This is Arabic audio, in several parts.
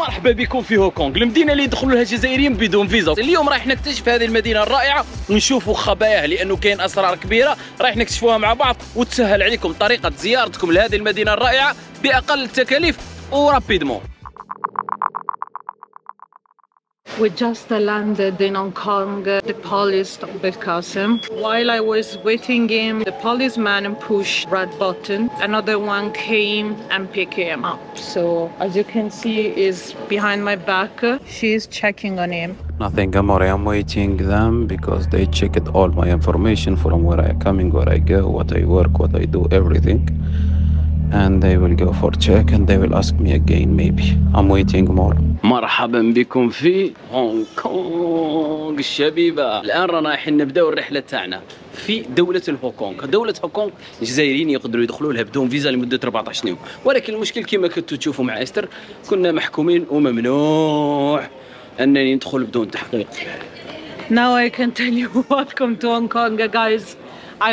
مرحبا بكم في هونغ كونغ، المدينه اللي يدخلوا لها الجزائريين بدون فيزا. اليوم رايح نكتشف هذه المدينه الرائعه ونشوفوا خباياها، لانه كاين اسرار كبيره رايح نكتشفوها مع بعض، وتسهل عليكم طريقه زيارتكم لهذه المدينه الرائعه باقل التكاليف ورابيدمون. We just landed in Hong Kong. The police stopped Belkacem. While I was waiting him, the policeman pushed red button. Another one came and picked him up. So as you can see, is behind my back. She is checking on him. Nothing, Amore. I'm waiting them because they checked all my information from where I coming, where I go, what I work, what I do, everything. And they will go for check and they will ask me again maybe. I'm waiting more. مرحبا بكم في هونغ كونغ الشبيبة. الآن رانا رايحين نبداو الرحلة تاعنا في دولة هونغ كونغ. دولة هونغ كونغ الجزائريين يقدروا يدخلوا لها بدون فيزا لمدة 14 يوم، ولكن المشكل كما كنتوا تشوفوا مع إستر كنا محكومين وممنوع أنني ندخل بدون تحقيق. Now I can tell you welcome to Hong Kong guys.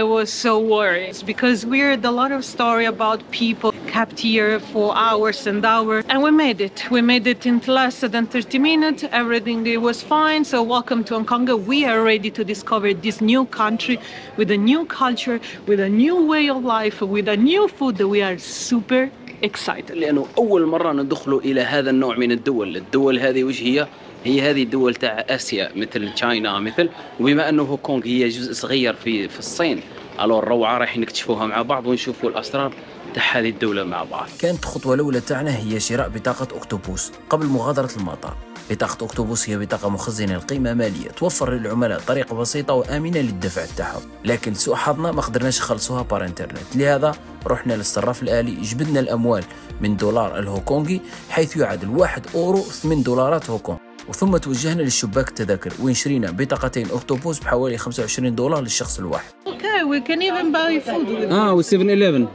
I was so worried because we heard a lot of story about people kept here for hours and hours, and we made it. We made it in less than 30 minutes. Everything was fine. So welcome to Hong Kong. We are ready to discover this new country with a new culture, with a new way of life, with a new food. We are super excited. لأنه أول مرة ندخلوا إلى هذا النوع من الدول هذه وجهية. هي هذه الدول تاع آسيا مثل تشاينا مثل، وبما أنه هونغ كونغ هي جزء صغير في الصين، الو الروعة راح نكتشفوها مع بعض ونشوفوا الأسرار تاع هذه الدولة مع بعض. كانت الخطوة الأولى تاعنا هي شراء بطاقة أوكتوبوس قبل مغادرة المطار. بطاقة أوكتوبوس هي بطاقة مخزنة القيمة مالية، توفر للعملاء طريقة بسيطة وآمنة للدفع تاعهم، لكن سوء حظنا ما قدرناش نخلصوها بار انترنت، لهذا رحنا للصراف الآلي، جبدنا الأموال من دولار الهوكونغي حيث يعادل 1 أورو 8 دولارات هوكونغ. وثم توجهنا للشباك التذاكر وين شرينا بطاقتين أوكتوبوس بحوالي 25 دولار للشخص الواحد. اوكي وي كان ايفن باي فود. و 7-11.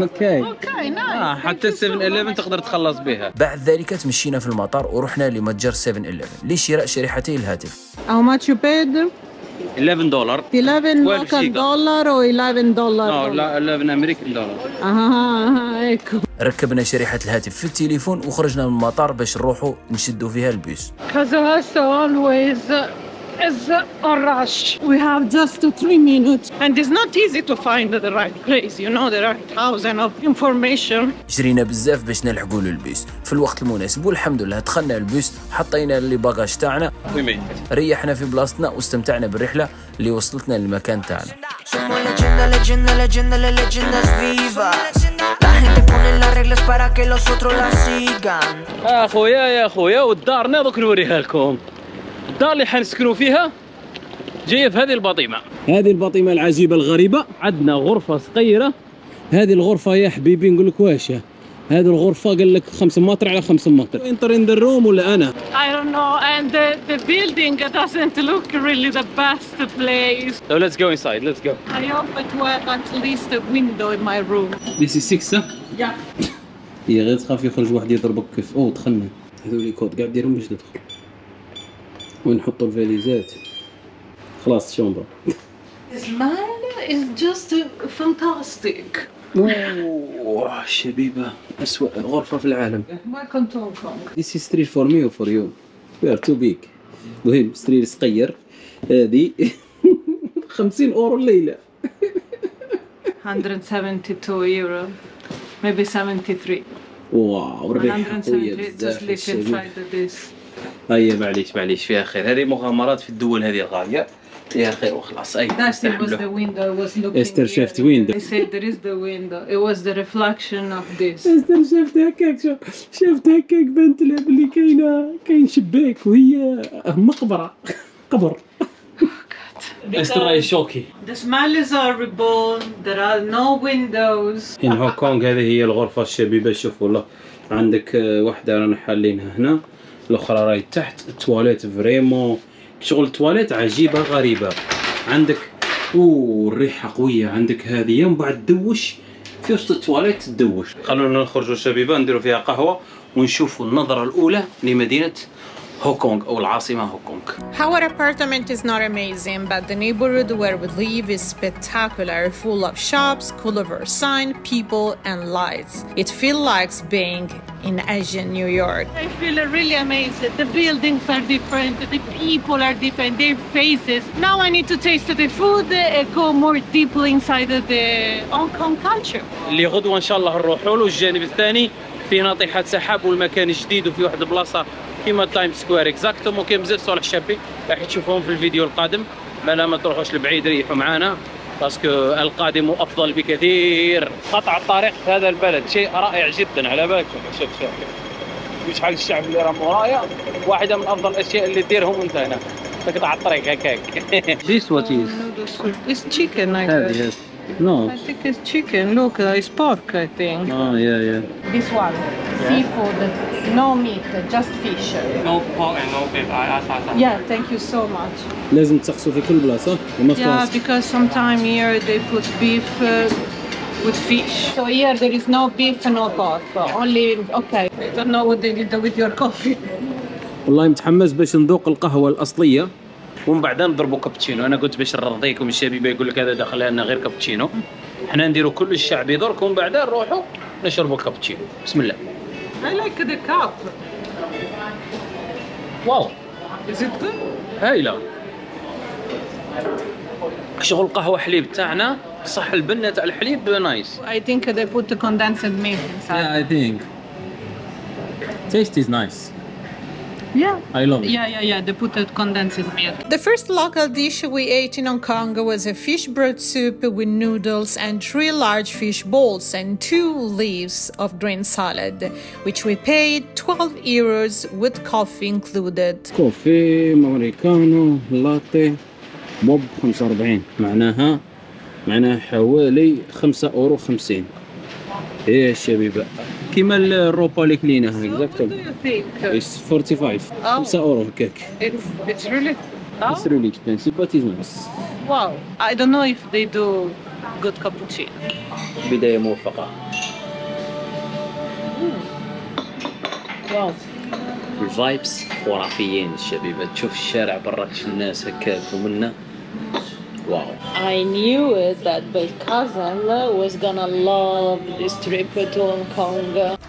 اوكي. اوكي نايس. حتى 7-11 تقدر تخلص بها. بعد ذلك تمشينا في المطار ورحنا لمتجر 7-11 لشراء شريحتي الهاتف. How much you paid? $11. 11 local dollar or $11. لا 11 امريكان دولار. ايكو. ركبنا شريحة الهاتف في التليفون وخرجنا من المطار باش نروحوا نشدوا فيها البيس. KasoEst always is on rush. We have just 3 minutes and it's not easy to find the right place. You know there are thousands of information. جرينا بزاف باش نلحقوا للبيس في الوقت المناسب والحمد لله دخلنا البيس، حطينا اللي باجاج تاعنا، ريحنا في بلاصتنا واستمتعنا بالرحلة اللي وصلتنا للمكان تاعنا. يا خويا والدارنا دوك نوريها لكم. الدار اللي حنسكنوا فيها جايه في هذه البطيمه، العجيبه الغريبه. عندنا غرفه صغيره، هذه الغرفه يا حبيبي نقول لك واش هذه الغرفه، قال لك 5 متر على 5 متر. انتر ان ذا روم ولا انا I don't know and the building doesn't look really the best place. So let's go inside. Let's go. I hope it was at least a window in my room. This is 6 huh? Yeah. هي غير تخاف يخرج واحد يضربك كيف. دخلنا هذول كود كاع ديرهم باش ندخل ونحطوا الفاليزات خلاص. شومبر smell is just fantastic. واو شبيبه اسوأ غرفه في العالم. welcome to Hong Kong. this is street for me or for you we are too big. المهم سترير صغير هذه 50 اورو الليله. 172 يورو maybe 73. واو الربح هيا. معليش فيها خير، هذه مغامرات في الدول هذه الغالية، فيها خير وخلاص. استر شافت ويندو. استر شافت هكاك، بنت لها بلي كاين شباك وهي مقبرة، قبر. استر راهي شوكي. The smell is horrible. There are no windows. in Hong Kong هذه هي الغرفة الشبيبة. شوف والله عندك واحدة رانا حالينها هنا. الاخرى راهي تحت. التواليت فريمون شغل التواليت عجيبه غريبه. عندك الريحه قويه، عندك هذه من بعد تدوش في وسط التواليت تدوش. خلونا نخرجوا شبيبه نديروا فيها قهوه ونشوفوا النظره الاولى لمدينه هونغ كونغ أو العاصمة هونغ كونغ. Our apartment is not amazing, but the neighborhood where we live is spectacular, full of shops, colorful signs, people, and lights. It feels like being in Asian New York. I feel really amazed. The buildings are different, the people are different, their faces. Now I need to taste the food and go more deeply inside the Hong Kong culture. اللي غدوة إن شاء الله هنروح له. الجانب الثاني في ناطحات سحاب والمكان جديد وفي واحد بلاصة كيما تايم سكوير اكزاكتومون كيما بزاف صالح الشابي راح تشوفوهم في الفيديو القادم. ما تروحوش لبعيد، ريحوا معانا باسكو القادم افضل بكثير. قطع الطريق في هذا البلد شيء رائع جدا. على بالكم شوف شحال الشعب اللي راه مورايا. واحده من افضل الاشياء اللي ديرهم انت هنا تقطع الطريق هكاك. This what is? It's chicken I guess. No. I think it's chicken. Look, it's pork I think. Oh yeah yeah. This one. Seafood. No meat, just fish. No pork and no beef. I asked that. Yeah, thank you so much. لازم تسقسوا في كل بلاصة. Yeah, because sometimes here they put beef with fish. So here there is no beef and no pork. Only okay. I don't know what they did with your coffee. والله متحمس باش نذوق القهوة الأصلية. ومن بعد نضربوا كابتشينو. انا قلت باش نرضيكم الشبيبه يقول لك هذا دخلها لنا غير كابتشينو. حنا نديروا كل الشعب يضركم ومن بعد نروحوا نشربوا الكابتشينو. بسم الله. I like the cup. Wow. Is it good? هايلة. شغل قهوة حليب تاعنا صح. البنة تاع الحليب نايس. I think they put the condensed milk inside. Yeah, I think. Taste is nice. Yeah, I love it. Yeah, they put out condensed milk. The first local dish we ate in Hong Kong was a fish broth soup with noodles and 3 large fish balls and 2 leaves of green salad, which we paid 12 euros with coffee included. Coffee, americano, latte, bob 45. معناها حوالي 5.50 €. ايه الشبيبة كيما الروبا اللي كليناها اكزاكتوم. اتس 45 €5 هكاك. اتس ريلي اكسبنسيف بات از نايس. واو. اي دون نو اف ذي دو جود كابتشينو. بداية موفقة. واو. الفايبس خرافيين الشبيبة. تشوف الشارع براك الناس هكاك ومنا. Wow. I knew that my cousin was gonna love this trip to Hong Kong.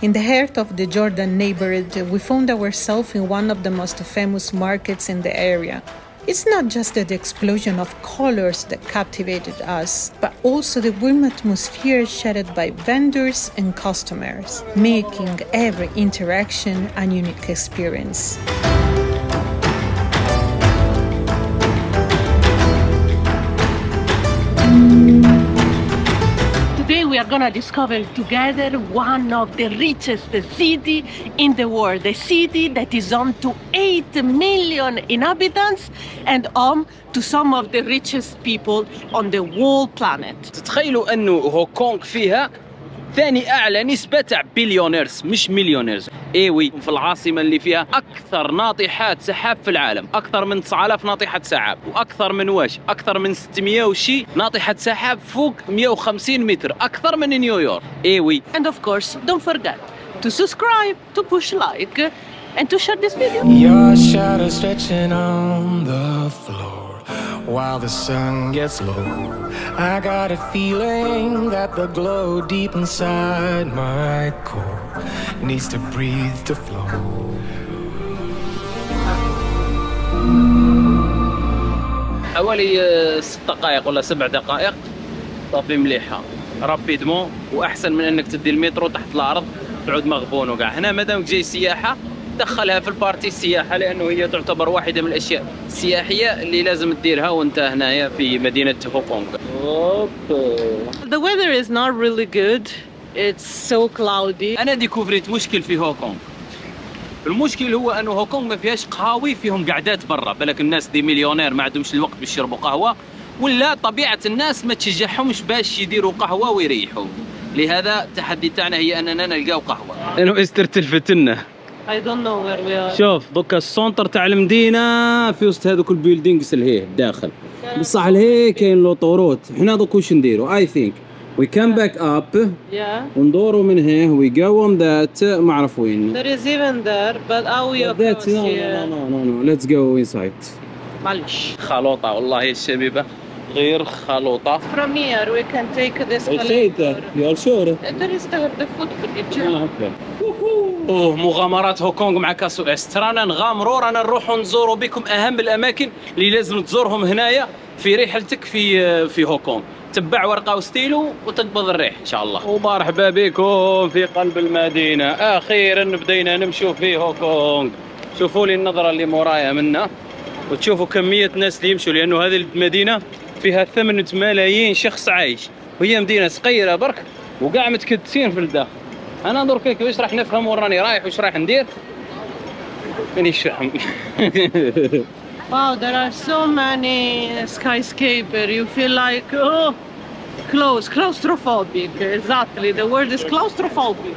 In the heart of the Jordan neighborhood, we found ourselves in one of the most famous markets in the area. It's not just the explosion of colors that captivated us, but also the warm atmosphere shared by vendors and customers, making every interaction a unique experience. We are gonna discover together one of the richest city in the world, a city that is home to 8 million inhabitants and home to some of the richest people on the whole planet. تتخيلوا أنه هونغ كونغ فيها ثاني أعلى نسبة تاع بليونيرز مش مليونيرز. ايوي في العاصمة اللي فيها أكثر ناطحات سحاب في العالم، أكثر من 9000 ناطحة سحاب، وأكثر من واش، أكثر من 600 وشي ناطحة سحاب فوق 150 متر، أكثر من نيويورك. ايوي. And of course, don't forget to subscribe, to push like, and to share this video. Your shadow stretching on the floor while the sun gets low. I got a feeling that the glow deep inside my core needs to breathe to flow. حوالي 6 دقائق ولا 7 دقائق صافي مليحه رابيدمون، واحسن من انك تدي المترو تحت الارض تعود مغبون وكاع. هنا مادامك جاي سياحه دخلها في البارتي السياحه، لانه هي تعتبر واحده من الاشياء السياحيه اللي لازم تديرها وانت هنايا في مدينه هونغ كونغ. The weather is not really good. It's so cloudy. انا ديكوفريت مشكل في هونغ كونغ. المشكل هو انه هونغ كونغ ما فيهاش قهاوي، فيهم قعدات برا. بالك الناس دي مليونير ما عندهمش الوقت باش يشربوا قهوه، ولا طبيعه الناس ما تشجعهمش باش يديروا قهوه ويريحوا. لهذا التحدي تاعنا هي اننا نلقاو قهوه. لانه استر تلفت لنا. I don't know where we are. شوف دوكا السونتر تاع المدينه في وسط هذوك البيلدينغز لهيه الداخل، بصح لهيه كاين لوطوروت. حنا دوك واش نديرو؟ اي ثينك We come back up. Yeah. وندوروا من هنا. We go on that. ما أعرف وين. There is even there, but how we approach here? No. Let's go inside. معلش. خلوطة والله هي الشبيبة غير خلوطة. From here we can take this. I said that. You are sure? There is the food for the children. أوه مغامرات هونغ كونغ مع كاسو إست. رانا نغامروا رانا نروحوا نزوروا بكم أهم الأماكن اللي لازم تزورهم هنايا في رحلتك في هونغ كونغ. تبع ورقة وستيلو وتقبض الريح إن شاء الله. ومرحبا بكم في قلب المدينة، أخيرا بدينا نمشوا في هونغ كونغ. شوفوا لي النظرة اللي مورايا منا وتشوفوا كمية الناس اللي يمشوا، لأنه هذه المدينة فيها 8 ملايين شخص عايش، وهي مدينة صغيرة برك وكاع متكدسين في الداخل. أنا دركا كيفاش راح نفهم وين راني رايح واش راح ندير؟ مانيش فاهم. Wow, there are so many skyscrapers. You feel like, oh, claustrophobic. Exactly, the word is claustrophobic.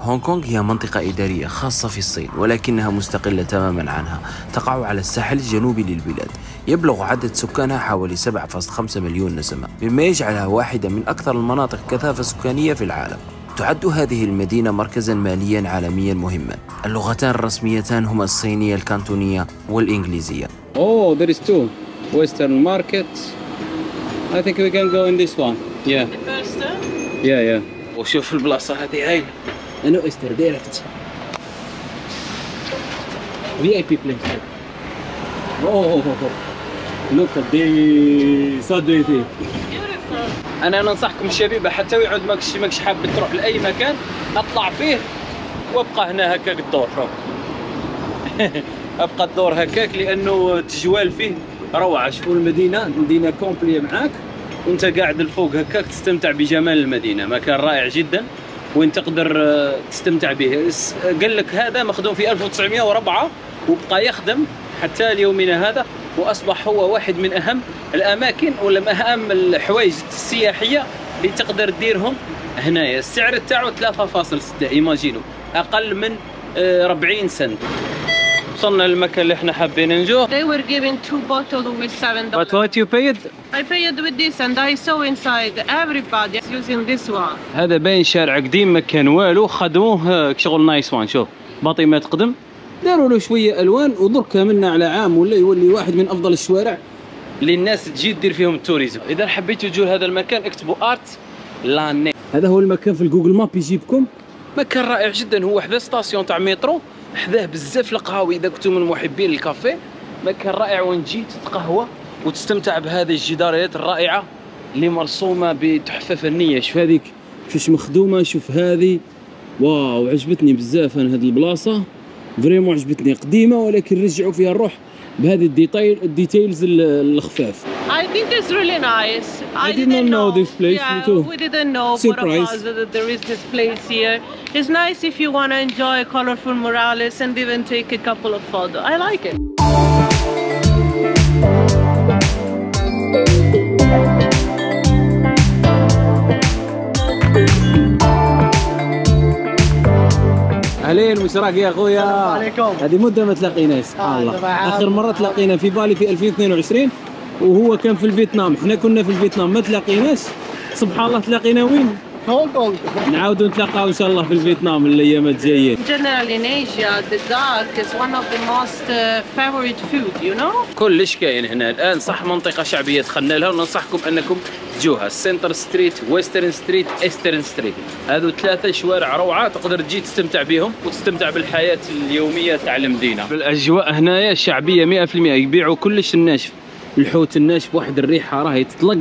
هونغ كونغ هي منطقة إدارية خاصة في الصين، ولكنها مستقلة تماما عنها. تقع على الساحل الجنوبي للبلاد. يبلغ عدد سكانها حوالي 7.5 مليون نسمة، مما يجعلها واحدة من أكثر المناطق كثافة سكانية في العالم. تعد هذه المدينة مركزاً مالياً عالمياً مهماً. اللغتان الرسميتان هما الصينية الكانتونية والإنجليزية. Oh, there is two. Western Market. I think we can go in this one. Yeah. The first one? Yeah. وشوف البلاصة هذه هاي. أنا Oyster Direct. VIP place. Oh. Look at the Sunday thing. أنا ننصحكم الشبيبة حتى ويعود ماكش حاب تروح لأي مكان أطلع فيه وأبقى هنا هكاك الدور. أبقى الدور هكاك لأنه التجوال فيه روعة. شوفوا المدينة، المدينة كومبلية معاك وأنت قاعد الفوق هكاك تستمتع بجمال المدينة. مكان رائع جدا وين تقدر تستمتع به. قال لك هذا مخدوم في 1904 وبقى يخدم حتى ليومنا هذا، وأصبح هو واحد من أهم الأماكن ولا من أهم الحوايج السياحية اللي تقدر تديرهم هنايا. السعر تاعو 3.6 ايماجينو، أقل من 40 سنت. وصلنا للمكان اللي احنا حابين نجوه. They were given two bottles with $7. But what you paid? I paid with this and I saw inside everybody using this one. هذا باين شارع قديم ما كان والو، خدموه كشغل نايس وان. شوف باطي ما تقدم داروا له شويه الوان، ودركا منا على عام ولا يولي واحد من افضل الشوارع اللي الناس تجي تدير فيهم التوريزم. اذا حبيتوا تجوا لهذا المكان اكتبوا ارت لاني. هذا هو المكان في الجوجل ماب يجيبكم. مكان رائع جدا، هو حدا ستاسيون تاع مترو، حداه بزاف القهاوي اذا كنتم من محبين الكافيه. مكان رائع وين تجي تتقهوى وتستمتع بهذه الجداريات الرائعه اللي مرسومه بتحفه فنيه. شوف هذيك كيفاش مخدومه، شوف هذه، واو عجبتني بزاف انا هذه البلاصه، فريمون عجبتني. قديمه ولكن رجعوا فيها الروح بهذه الديتيلز الخفاف. I think it's really nice. I didn't know this place. Yeah, we didn't know that there is this place here. It's nice if you want to enjoy colorful murals and even take a couple of photos. I like it. اهلين وشراك يا خويا. السلام عليكم. هذه مده ما تلاقيناش. الله اخر مره تلاقينا في بالي في 2022 وهو كان في الفيتنام. حنا كنا في الفيتنام ما تلاقيناش. سبحان الله تلاقينا وين؟ هونغ كونغ. نعاودوا نتلاقاو ان شاء الله في الفيتنام الايامات الجايين. جنرال ان ايجيا ذا دارك از ون اوف ذا موست فيفوريت فود يو نو. كلش كاين هنا الان، صح منطقه شعبيه دخلنا لها وننصحكم انكم تجوها. سنتر ستريت، ويسترن ستريت، ايسترن ستريت، هذو ثلاثه شوارع روعه تقدر تجي تستمتع بهم وتستمتع بالحياه اليوميه تاع المدينه. الاجواء هنايا شعبيه 100%. يبيعوا كلش الناشف، الحوت الناشف واحد الريحه راهي تطلق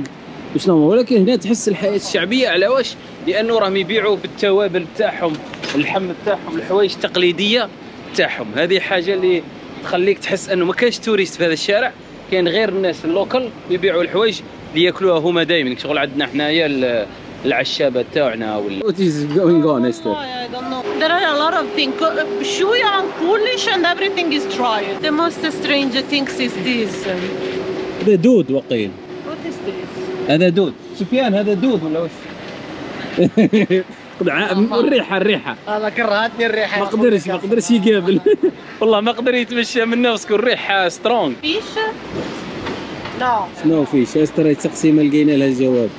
شنو، ولكن هنا تحس الحياه الشعبيه. على واش؟ لانه راهم يبيعوا بالتوابل تاعهم، اللحم تاعهم، الحوايج التقليديه تاعهم. هذه حاجه اللي تخليك تحس انه ما كاينش توريست في هذا الشارع، كاين غير الناس اللوكل يبيعوا الحوايج اللي ياكلوها هما دائما. شغل عندنا حنايا العشابه تاعنا ولا what is going on Esther. I don't know. There are a lot of things. Shui and Polish and everything is tried. The most strange things is this. هذا دود وقيل. What is this? هذا دود. سفيان هذا دود ولا واش؟ الريحه والله كرهتني الريحه. ما قدرش يقابل. والله ما قدر يتمشى من نفسك. الريحه سترونغ. فيش؟ لا. شنو فيش؟ استريت تقسيمه لقينا لها الجواب.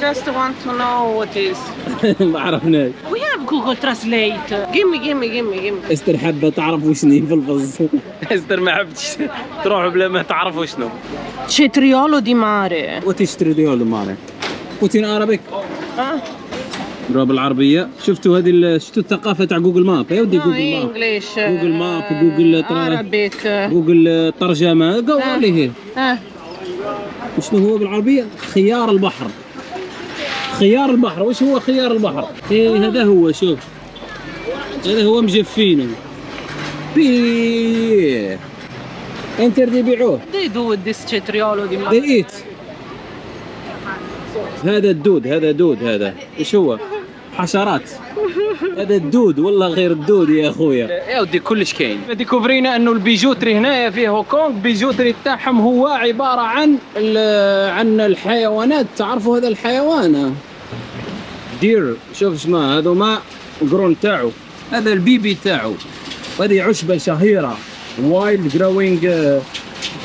just want to know what is. ما عرفناش. We have Google Translate. Give me. استر حابة تعرف وشني في الفز. استر ما حبتش تروح بلا ما تعرف وشنو. Cetriolo di mare. What is cetriolo di mare? What in Arabic? نقراو بالعربية. شفتوا هذه شفتوا الثقافة تاع جوجل ماب يا ودي جوجل ماب. انجلش. جوجل ماب جوجل عربيك. جوجل ترجمة جو عليه. وشنو هو بالعربية؟ خيار البحر. خيار البحر، وش هو خيار البحر؟ إيه هذا هو شوف. هذا هو مجفينه. بيه. انتردي يبيعوه. هذا الدود، هذا ايش هو؟ حشرات. هذا الدود والله غير الدود يا اخويا. يا ودي كلش كاين. ديكوفرينا انه البيجوتري هنايا في هونغ كونغ البيجوتري تاعهم هو عباره عن الحيوانات. تعرفوا هذا الحيوان دير شوف شما هذو ما القرون تاعو، هذا البيبي تاعو، وهذه عشبه شهيره وايلد جروينج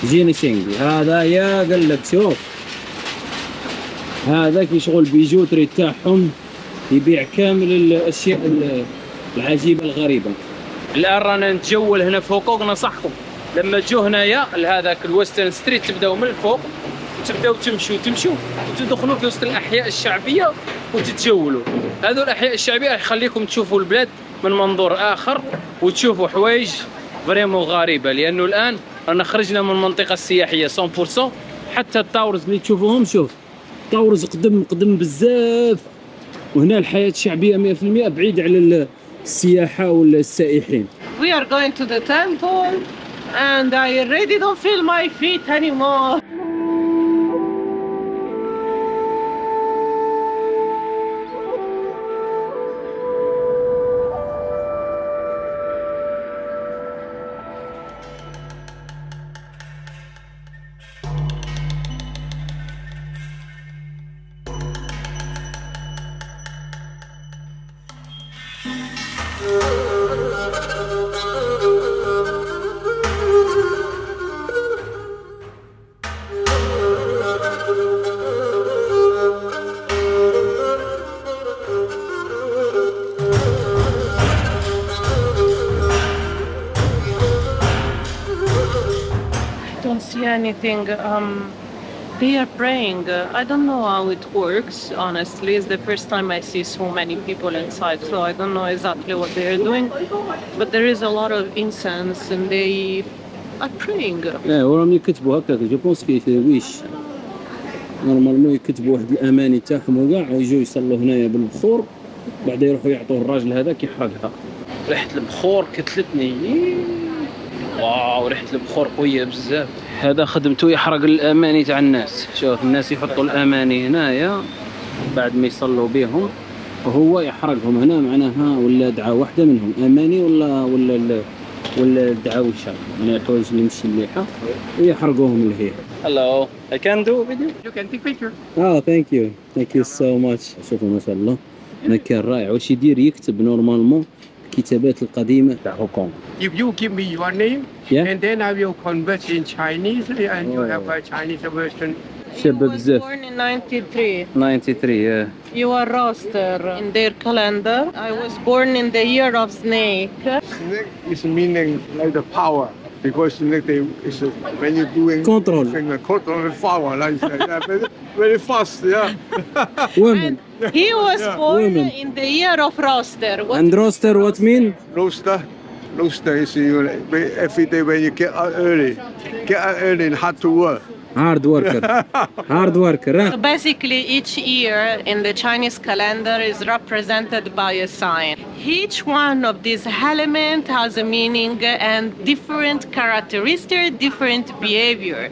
جينيسينج. هذا يا قال لك شوف هذاك يشغل بيجوتري تاعهم يبيع كامل الاشياء العجيبه الغريبه. الان رانا نتجول هنا في هونغ كونغ. نصحكم لما تجو هنايا لهذاك الويسترن ستريت تبداو من الفوق وتبداو تمشوا وتدخلوا في وسط الاحياء الشعبيه وتتجولوا. هذو الاحياء الشعبيه راح يخليكم تشوفوا البلاد من منظور اخر وتشوفوا حوايج فريمون غريبه، لانه الان رانا خرجنا من المنطقه السياحيه 100%. حتى التاورز اللي تشوفوهم شوف طاورز قدم بزاف، وهنا الحياه الشعبيه 100% بعيد على السياحه والسائحين. We are going to the temple and I really don't feel my feet anymore. Anything they are praying. I don't know how it works, honestly. It's the first time I see so many people inside, so I don't know exactly what they are doing, but there is a lot of incense and they are praying. لا وراهم يكتبوا هكاك جو بونس كي ويش نورمالمون يكتبوا واحد الاماني تاعهم وكاع ويجوا يصلوا هنايا بالبخور، بعد يروحوا يعطوه الراجل هذاك يحرقها. ريحه البخور كتلتني. واو ريحه البخور قويه بزاف. هذا خدمته يحرق الاماني تاع الناس. شوف الناس يحطوا الاماني هنايا بعد ما يصلوا بهم وهو يحرقهم هنا، معناها ولا دعاء واحده منهم اماني ولا دعاء شر من الحوايج اللي مش مليحه ويحرقوهم لهيه. Hello, I can do a video. You can take picture. Oh, thank you so much. شوفوا ما شاء الله مكان رائع. واش يدير؟ يكتب نورمالمون الكتابات القديمة تاع هونغ كونغ. If you give me your name, yeah. And then I will convert in Chinese and you have a Chinese version. شابة بزاف. You were born in 93. 93, yeah. You are roster in their calendar. I was born in the year of snake. Snake is meaning like the power. Because snake is when you're doing control. Control and power like that. Very fast, yeah. Women. He was born Women. In the year of roster. What and roster, what mean? Roster is you, every day when you get out early. Get out early and hard to work. Hard worker. Right? So basically, each year in the Chinese calendar is represented by a sign. Each one of these elements has a meaning and different characteristics, different behavior.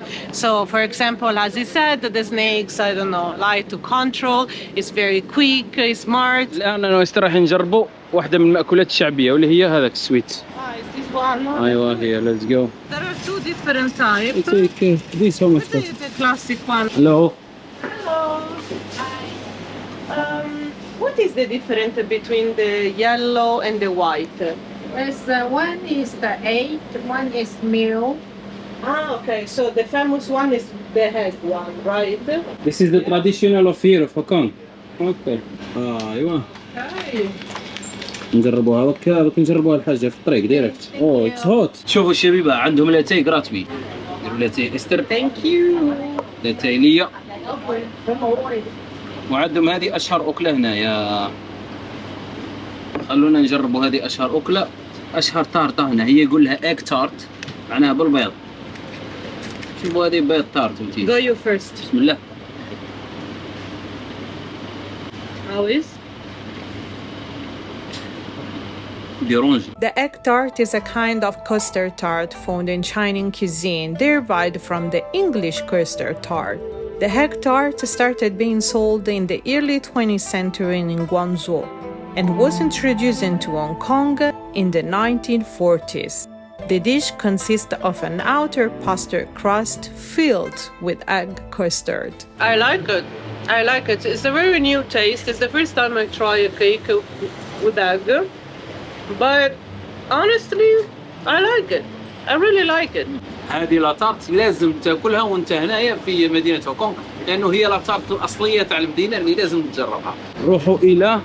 So, for example, as he said, the snakes, I don't know, like to control. It's very quick, it's smart. الآن أنا راح نجربوا واحدة من المأكولات الشعبية واللي هي هذاك السويت. أيوة هي. Let's go. There are two different types. Take this one. This is the classic one. Hello. What is the difference between the yellow and the white? One is the egg, one is meal, Ah, okay. So the famous one is the head one, right? This is the traditional of here of Hong Kong. Okay. ايوه. نجربوها هكا دوك نجربوها الحاجه في الطريق ديريكت. اوه اتس هوت. شوفوا الشبيبه عندهم لاتاي غراتبي. ديروا لاتاي استر. ثانك يو. لاتاي ليا. وعندهم هذه اشهر اكله هنايا. خلونا نجربوا هذه اشهر اكله. اشهر طارطه هنا هي يقول لها ايك تارت معناها بالبيض. شوفوا هذه بيض تارت متين. Go you first. بسم الله. How is? The egg tart is a kind of custard tart found in Chinese cuisine, derived from the English custard tart. The egg tart started being sold in the early 20th century in Guangzhou and was introduced into Hong Kong in the 1940s. The dish consists of an outer pasta crust filled with egg custard. I like it. I like it. It's a very new taste. It's the first time I try a cake with egg. But honestly, I like it. I really like it. هذه لاتارت لازم تاكلها وانت هنايا في مدينة هونغ كونغ لأنه هي لاتارت الأصلية تاع المدينة اللي لازم تجربها. روحوا إلى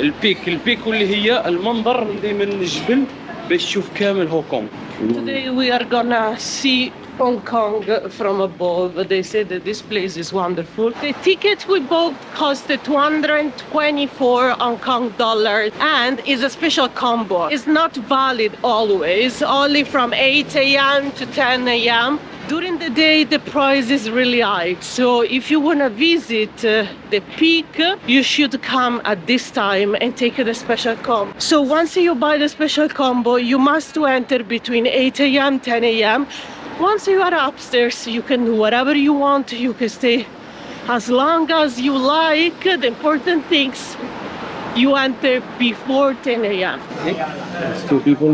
البيك، البيك واللي هي المنظر اللي من الجبل باش تشوف كامل هونغ كونغ. Today we are gonna see Hong Kong from above. They say that this place is wonderful. The ticket we bought costed 224 Hong Kong dollars and is a special combo. It's not valid always, only from 8 AM to 10 AM. During the day the price is really high, so if you want to visit the peak you should come at this time and take the special combo. So once you buy the special combo you must enter between 8 AM 10 AM. Once you are upstairs, you can do whatever you want, you can stay as long as you like. The important things, you enter before 10 AM. It's two people.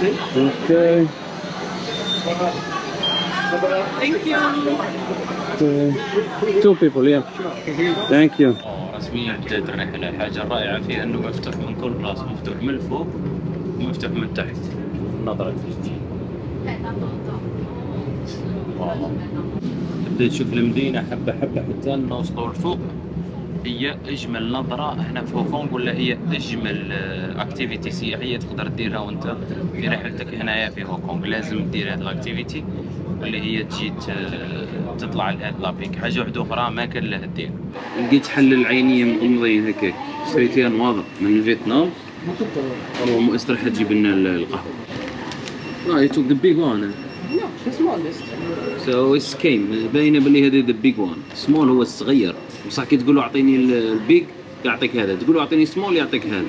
Okay. Thank you. Two people, yeah. Thank you. رسميا بدات الرحلة. الحاجة الرائعة فيها انه مفتوح من كل راس، مفتوح من الفوق مفتوح من تحت. النظرة الجديدة تبدا تشوف المدينة حبة حبة حتى نوصلوا لفوق. هي أجمل نظرة هنا في هونغ كونغ، ولا هي أجمل أكتيفيتي سياحية تقدر ديرها وأنت في رحلتك هنايا في هونغ كونغ. لازم دير هذه الأكتيفيتي اللي هي تجي تطلع لهاد لابيك. حاجة وحدة أخرى ما كان لها دير. لقيت حل العينية مغمضين هكاك، شريتها نواضح من فيتنام. Oh, Mr. Haji bring the coffee. No, you took the big one. No, the smallest. So it's came. باينة بلي هذا the big one. Small هو الصغير. بصح كي تقول له أعطيني البيج يعطيك هذا، تقول له أعطيني small يعطيك هذا.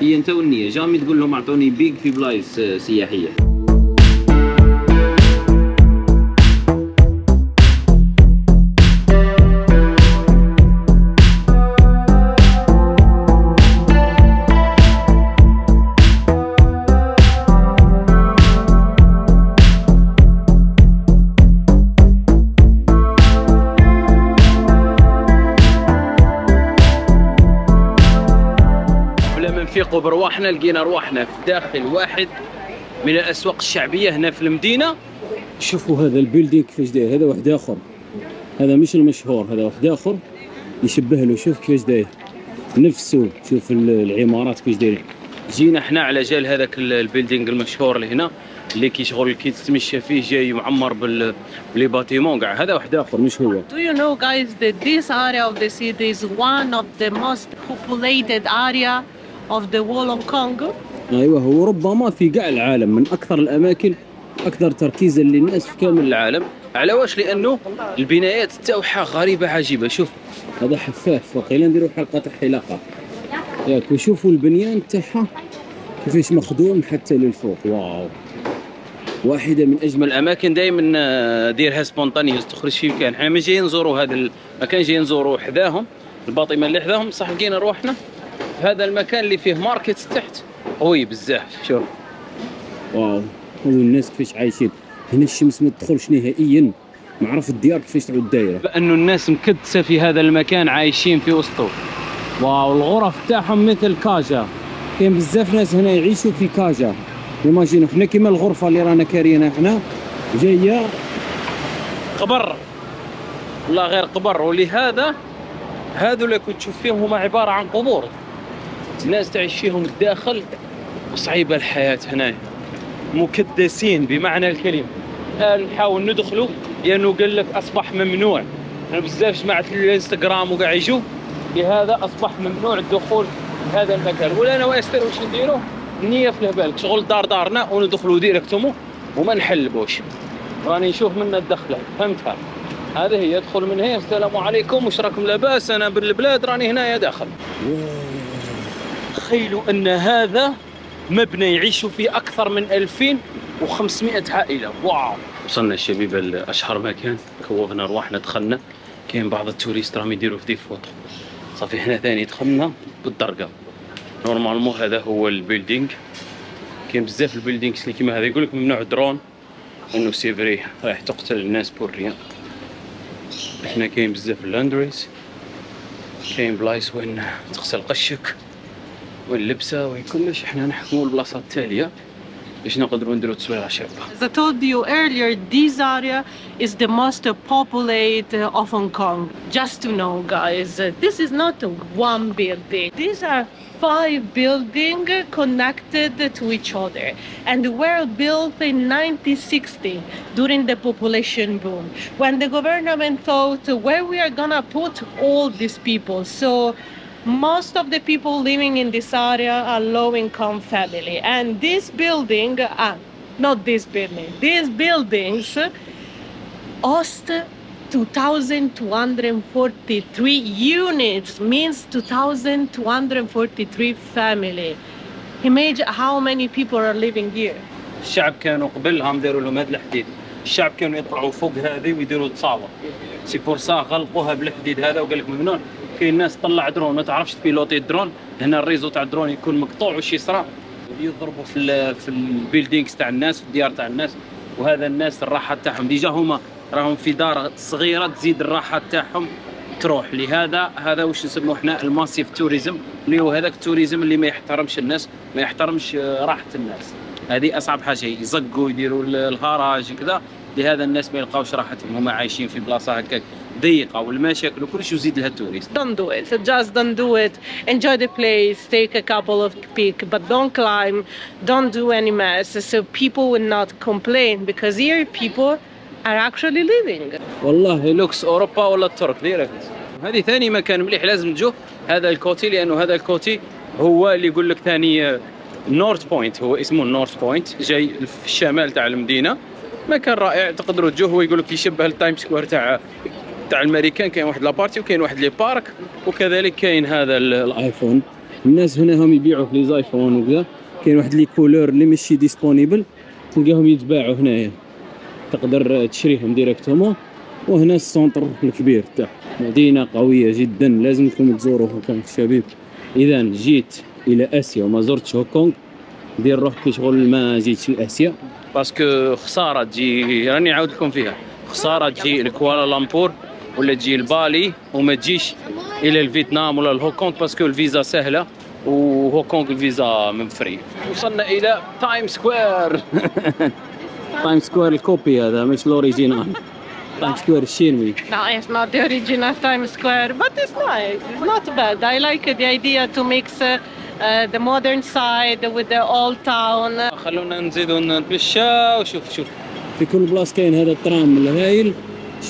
هي أنت والنية. جامي تقول لهم أعطوني big في بلايص سياحية. نفيقوا برواحنا لقينا رواحنا في داخل واحد من الاسواق الشعبيه هنا في المدينه. شوفوا هذا البيلدينغ كيفاش داير، هذا واحد اخر، هذا مش المشهور، هذا واحد اخر يشبه له. شوف كيفاش داير نفسه، شوف العمارات كيفاش دايرين. جينا احنا على جال هذاك البيلدينغ المشهور اللي هنا اللي كيشغل كي تتمشى فيه جاي معمر بلي باتيمون كاع، هذا واحد اخر مش هو. Do you know guys that this area of the city is one of the most populated area of the wall of Congo. ايوه هو ربما في كاع العالم من اكثر الاماكن اكثر تركيزا للناس في كامل العالم. على واش؟ لانه البنايات تاعها غريبه عجيبه. شوف هذا حفاف، وقيلا نديروا حلقه تاع حلاقه ياك. وشوفوا البنيان تاعها كيفاش مخدوم حتى للفوق. واو، واحده من اجمل الاماكن دائما ديرها سبونطانيوس تخرج في مكان. احنا مش جايين نزوروا هذا المكان، جايين نزوروا حذاهم الباطمه اللي حذاهم، بصح لقينا روحنا هذا المكان اللي فيه ماركت تحت قوي بزاف. شوف واو والناس كيفاش عايشين هنا. الشمس ما تدخلش نهائيا، ما عرف الديار كيفاش تعود دايره، لانه الناس مكدسه في هذا المكان عايشين في وسطه. واو الغرف تاعهم مثل كاجا، كاين بزاف ناس هنا يعيشوا في كاجا. ايماجينو حنا كيما الغرفه اللي رانا كارينا حنا جايه قبر، والله غير قبر. ولهذا هذو اللي كنت تشوف فيهم هما عباره عن قبور، الناس تعيش فيهم الداخل وصعيبه الحياه هنايا، مكدسين بمعنى الكلمه. نحاول ندخلوا لانه قال لك اصبح ممنوع. انا بزاف سمعت الانستغرام وكاع يجوا لهذا اصبح ممنوع الدخول لهذا المكان. ولا انا واستر واش نديروا النيه في بالك شغل دار دارنا وندخلوا ديريكتومون وما نحلبوش، راني نشوف منا الدخله فهمتها. هذه هي ادخل من هنا. السلام عليكم، واش راكم لاباس؟ انا بالبلاد راني هنايا داخل. تخيلوا ان هذا مبنى يعيشوا فيه اكثر من 2500 عائله. واو، وصلنا الشبيبه لاشهر مكان، كوفنا رواحنا دخلنا. كاين بعض التوريست راهم يديروا في دي فوطو. صافي حنا ثاني دخلنا بالدرقه. نورمالمون هذا هو البيلدينغ. كاين بزاف البيلدينغس اللي كيما هذا يقول لك ممنوع الدرون، انه سي فري رايح تقتل الناس بور ريان. هنا كاين بزاف اللاندريز، كاين بلايص وين تغسل قشك واللبسه وين كلش. حنا نحكموا البلاصه التاليه باش نقدروا نديروا تسويق شابه. As I told you earlier, this area is the most populated of Hong Kong. Just to know guys, this is not one building. These are 5 buildings connected to each other and were built in 1960 during the population boom, when the government thought where we are gonna put all these people. So most of the people living in this area are low-income family, and this building, not this building, these buildings host 2,243 units, means 2,243 family. Imagine how many people are living here. الشعب كانوا قبلهم داروا لهم هذا الحديد، الشعب كانوا يطلعوا فوق هذه ويديروا تصاور، سي بور سا غلقوها بالحديد هذا وقال لك ممنوع. كاين ناس طلع درون ما تعرفش تبيلوطي الدرون، هنا الريزو تاع الدرون يكون مقطوع وش يصرى، يضربوا في البيلدينغز تاع الناس، في الديار تاع الناس. وهذا الناس الراحه تاعهم ديجا هما راهم في دار صغيره، تزيد الراحه تاعهم تروح. لهذا هذا واش نسموه حنا الماسيف توريزم، اللي هو هذاك التوريزم اللي ما يحترمش الناس، ما يحترمش راحه الناس. هذه اصعب حاجه، يزقوا يديروا الهراج كذا، لهذا الناس ما يلقاوش راحتهم، هما عايشين في بلاصه هكاك ضيقه والمشاكل وكلش يزيد لها التوريست. Don't do it, just don't do it. Enjoy the place, take a couple of peaks, but don't climb, don't do any mess. So people will not complain because here people are actually living. والله لوكس اوروبا ولا الترك ديريكت. هذه ثاني مكان مليح لازم تجو هذا الكوتي، لانه هذا الكوتي هو اللي يقول لك ثاني نورث بوينت، هو اسمه نورث بوينت، جاي في الشمال تاع المدينه. مكان رائع تقدروا تجوه. هو يقول لك يشبه التايم سكوير تاع الامريكان، كاين واحد لابارتي وكاين واحد لي بارك، وكذلك كاين هذا الايفون. الناس هنا هم يبيعوا في لي زايفون وكذا، كاين واحد لي كولور اللي ماشي ديسبونيبل تلقاهم يتباعوا هنايا، تقدر تشريهم ديريكتومون. وهنا السونتر الكبير تاع مدينه قويه جدا، لازمكم تزوروها الشباب. اذا جيت الى اسيا وما زرتش هونغ كونغ دير روحك شغل ما جيتش لاسيا، باسكو خساره تجي، راني نعاود لكم فيها، خساره تجي لكوالالامبور ولا تجي لبالي وما تجيش الى الفيتنام ولا لهونغ كونغ، باسكو الفيزا سهله وهونغ كونغ الفيزا من فري. وصلنا الى تايم سكوير. تايم سكوير الكوبي هذا مش الاوريجينال. تايم سكوير الشينوي. No, it's not the original Times Square, but it's nice. It's not bad. I like the idea to mix the modern side with the old town. خلونا نزيدوا نتمشاو. شوف شوف في كل بلاص كاين هذا الترام الهايل،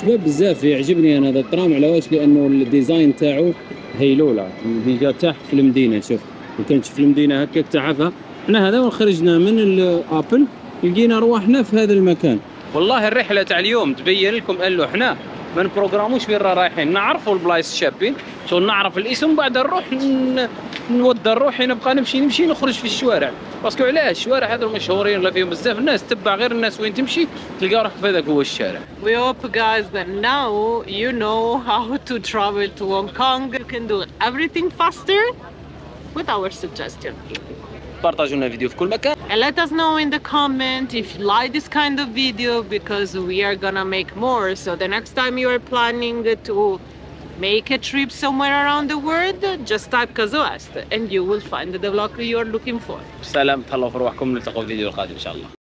شباب بزاف يعجبني انا هذا الترام. على واش؟ لانه الديزاين تاعو هيلوله، ديجا تحت في المدينه. شوف كنت في المدينه هكاك تعافها احنا. هذا وخرجنا من الابل لقينا رواحنا في هذا المكان. والله الرحله تاع اليوم تبين لكم انه حنا ما نبروغراموش وين رايحين، نعرفوا البلايص الشابين، نعرف الاسم بعد نروح نودى روحي نبقى نمشي نخرج في الشوارع. باسكو علاش الشوارع هذو مشهورين ولا فيهم بزاف الناس، تبع غير الناس وين تمشي تلقى روحك في هذاك هو الشارع. We hope guys that now you know how to travel to Hong Kong. You can do everything faster with our suggestion. بارطاجوا لنا فيديو في كل مكان. And let us know in the comment if you like this kind of video, because we are gonna make more. So the next time you are planning to make a trip somewhere around the world, just type KasoEst and you will find the vlog you're looking for. سلام، تهلاو في روحكم، نلتقوا في فيديو القادم ان شاء الله.